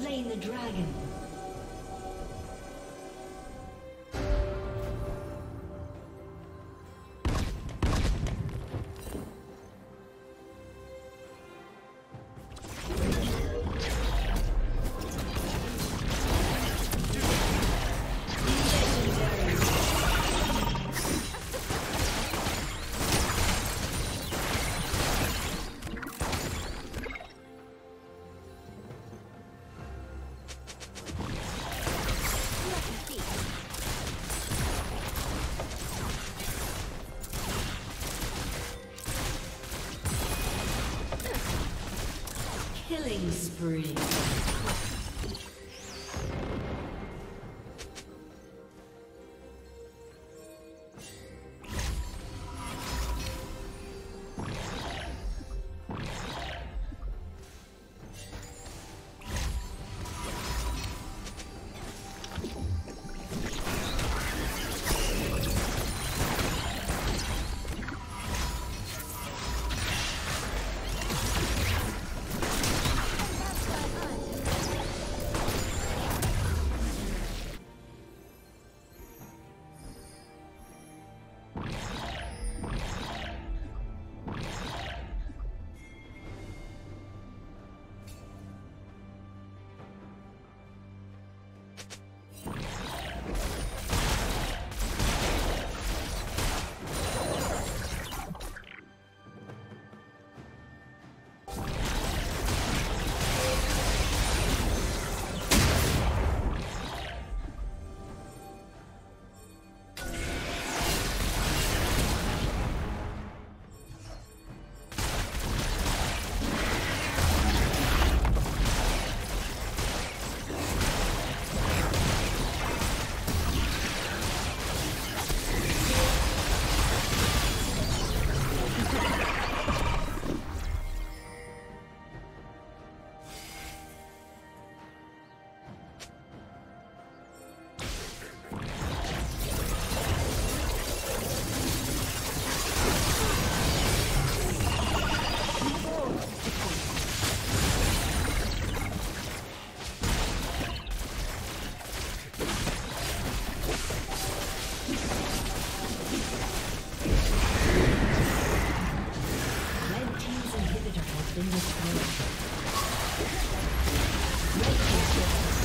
slain the dragon. Killing spree. Red team's inhibitor has been destroyed.